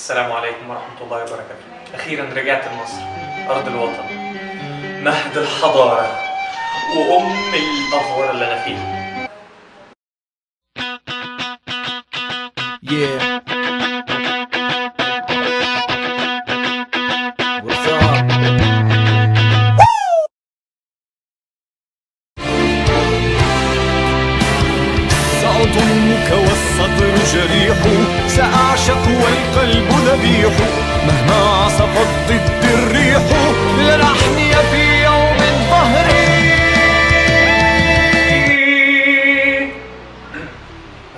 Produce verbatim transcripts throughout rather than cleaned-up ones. السلام عليكم ورحمة الله وبركاته. أخيرا رجعت لمصر أرض الوطن، مهد الحضارة وأم الأفوار اللي أنا فيها. Yeah. سأضمك والصدر جريح، سأعشق والقلب ذبيح، مهما عصفت ضد الريح لن أحني في يوم ظهري.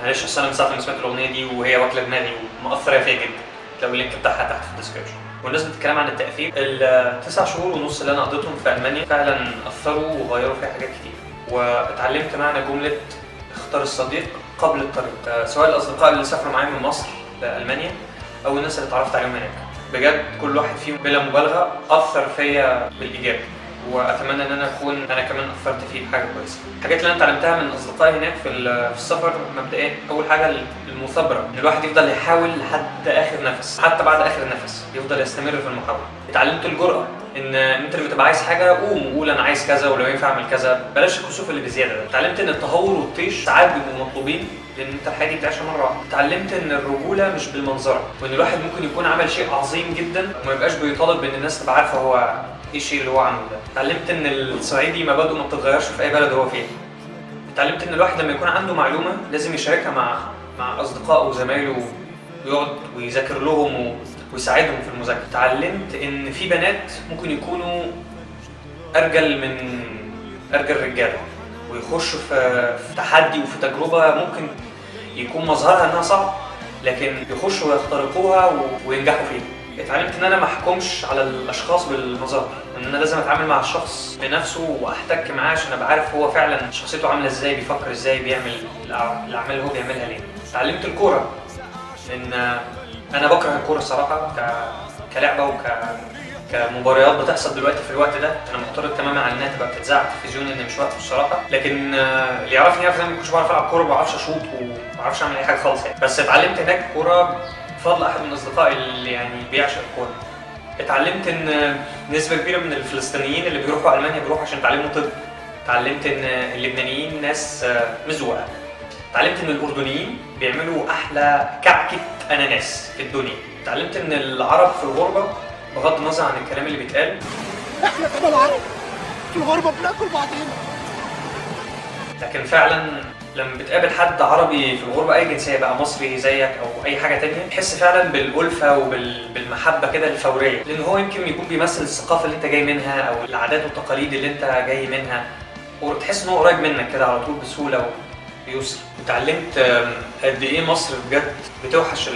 معلش أصل أنا من ساعة ما سمعت الأغنية دي وهي واكلة دماغي ومأثرة فيا جدا. لو اللينك بتاعها تحت في الديسكربشن. بالنسبة للكلام عن التأثير، التسع شهور ونص اللي أنا قضيتهم في ألمانيا فعلا أثروا وغيروا فيها حاجات كتير، واتعلمت معنى جملة اختار الصديق قبل الطريق، سواء الاصدقاء اللي سافروا معايا من مصر لالمانيا او الناس اللي اتعرفت عليهم هناك. بجد كل واحد فيهم بلا مبالغه اثر فيا بالايجاب، واتمنى ان انا اكون انا كمان اثرت فيه بحاجه كويسه. الحاجات اللي انا اتعلمتها من اصدقائي هناك في السفر، مبدئيا اول حاجه المثابره، ان الواحد يفضل يحاول لحد اخر نفس، حتى بعد اخر نفس يفضل يستمر في المحاوله. اتعلمت الجرأه، ان انت لما تبقى عايز حاجه قوم وقول انا عايز كذا ولو ينفع اعمل كذا، بلاش الكسوف اللي بزياده ده. اتعلمت ان التهور والطيش ساعات بيبقوا مطلوبين لان انت الحياه دي بتعيشها مره واحده. اتعلمت ان الرجوله مش بالمنظره، وان الواحد ممكن يكون عمل شيء عظيم جدا وما يبقاش بيطالب بان الناس تبقى عارفه هو ايه الشيء اللي هو عامله ده. اتعلمت ان الصعيدي مبادئه ما بتتغيرش في اي بلد هو فيها. اتعلمت ان الواحد لما يكون عنده معلومه لازم يشاركها مع مع اصدقائه وزمايله ويقعد ويذاكر لهم و... ويساعدهم في المذاكره. اتعلمت ان في بنات ممكن يكونوا ارجل من ارجل رجاله ويخشوا في تحدي وفي تجربه ممكن يكون مظهرها انها صعب، لكن يخشوا ويخترقوها و... وينجحوا فيها. اتعلمت ان انا ما احكمش على الاشخاص بالمظاهر، ان انا لازم اتعامل مع الشخص بنفسه واحتك معاه عشان ابقى عارف هو فعلا شخصيته عامله ازاي، بيفكر ازاي، بيعمل الاعمال اللي هو بيعملها ليه. اتعلمت الكوره، ان انا بكره الكوره الصراحه ك... كلعبه وك كمباريات بتحصل دلوقتي في الوقت ده. انا معترض تماما على انها تبقى بتتذاع على التلفزيون، ان مش وقته الصراحه، لكن اللي يعرفني يعرف ان انا ما كنتش بعرف العب كوره، ما بعرفش اشوط وما بعرفش اعمل اي حاجه خالص يعني. بس اتعلمت هناك كوره بفضل احد من اصدقائي اللي يعني بيعشق الكوره. اتعلمت ان نسبه كبيره من الفلسطينيين اللي بيروحوا المانيا بيروحوا عشان يتعلموا طب. اتعلمت ان اللبنانيين ناس مزوقه. اتعلمت ان الاردنيين بيعملوا احلى كعكه اناناس في الدنيا. اتعلمت ان العرب في الغربه، بغض النظر عن الكلام اللي بيتقال، احنا كده العرب في الغربه بناكل بعضينا، لكن فعلا لما بتقابل حد عربي في الغربه اي جنسيه بقى، مصري زيك او اي حاجه تانية، تحس فعلا بالالفه وبالمحبه كده الفوريه، لان هو يمكن يكون بيمثل الثقافه اللي انت جاي منها او العادات والتقاليد اللي انت جاي منها، وتحس ان هو قريب منك كده على طول بسهوله وبيسر. اتعلمت قد ايه مصر بجد بتوحش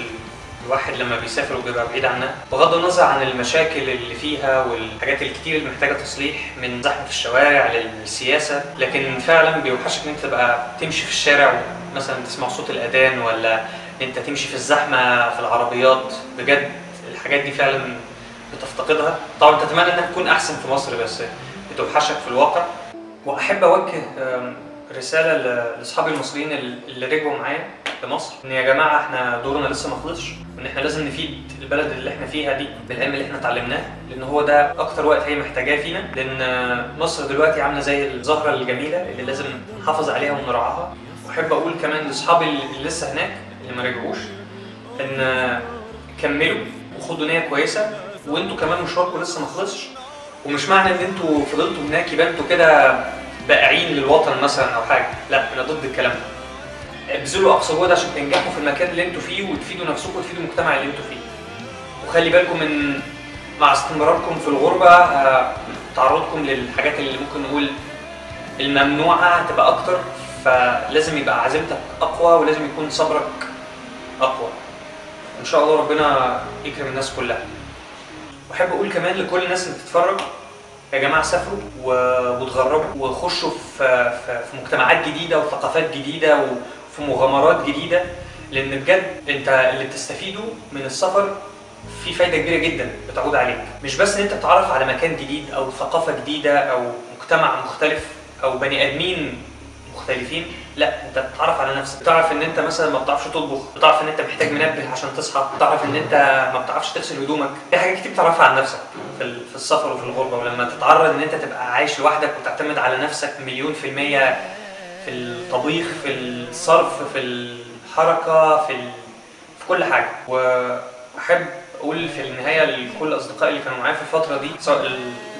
الواحد لما بيسافر وبيبقى بعيد عنها، بغض النظر عن المشاكل اللي فيها والحاجات الكتير اللي محتاجه تصليح، من زحمه الشوارع للسياسه، لكن فعلا بيوحشك ان انت تبقى تمشي في الشارع مثلا تسمع صوت الاذان، ولا انت تمشي في الزحمه في العربيات. بجد الحاجات دي فعلا بتفتقدها. طبعا تتمنى انها تكون احسن في مصر، بس بتوحشك في الواقع. واحب اوجه رسالة لاصحابي المصريين اللي رجعوا معايا لمصر، ان يا جماعة احنا دورنا لسه ما خلصش، وان احنا لازم نفيد البلد اللي احنا فيها دي بالعلم اللي احنا اتعلمناه، لان هو ده اكتر وقت هي محتاجاه فينا، لان مصر دلوقتي عاملة زي الزهرة الجميلة اللي لازم نحافظ عليها ونرعاها. واحب اقول كمان لاصحابي اللي لسه هناك اللي ما رجعوش، ان كملوا وخدوا نية كويسة، وانتوا كمان مشواركم لسه ما خلصش، ومش معنى ان انتوا فضلتوا هناك يبقى انتوا كده بائعين للوطن مثلا او حاجه، لا انا ضد الكلام ده. ابذلوا اقصى جهد عشان تنجحوا في المكان اللي انتوا فيه وتفيدوا نفسكم وتفيدوا المجتمع اللي انتوا فيه. وخلي بالكم من مع استمراركم في الغربه تعرضكم للحاجات اللي ممكن نقول الممنوعه هتبقى اكتر، فلازم يبقى عزيمتك اقوى ولازم يكون صبرك اقوى. ان شاء الله ربنا يكرم الناس كلها. واحب اقول كمان لكل الناس اللي بتتفرج، يا جماعه سافروا واتغربوا وخشوا في في مجتمعات جديده وثقافات جديده وفي مغامرات جديده، لان بجد انت اللي بتستفيده من السفر في فايده كبيره جدا بتعود عليك، مش بس ان انت بتتعرف على مكان جديد او ثقافه جديده او مجتمع مختلف او بني ادمين مختلفين، لا انت بتتعرف على نفسك، بتعرف ان انت مثلا ما بتعرفش تطبخ، بتعرف ان انت محتاج منبه عشان تصحى، بتعرف ان انت ما بتعرفش تغسل هدومك، في حاجات كتير بتعرفها عن نفسك في السفر وفي الغربه. ولما تتعرض ان انت تبقى عايش لوحدك وتعتمد على نفسك مليون في الميه في الطبيخ في الصرف في الحركه في ال... في كل حاجه. واحب اقول في النهايه لكل اصدقائي اللي كانوا معايا في الفتره دي سواء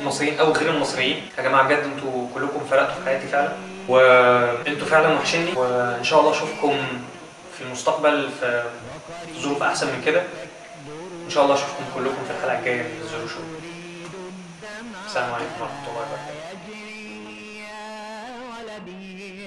المصريين او غير المصريين، يا جماعه بجد انتوا كلكم فرقتوا في حياتي فعلا، وانتوا فعلا وحشني، وان شاء الله اشوفكم في المستقبل في ظروف احسن من كده. ان شاء الله اشوفكم كلكم في الحلقه الجايه من زيرو شو. السلام عليكم ورحمه الله وبركاته.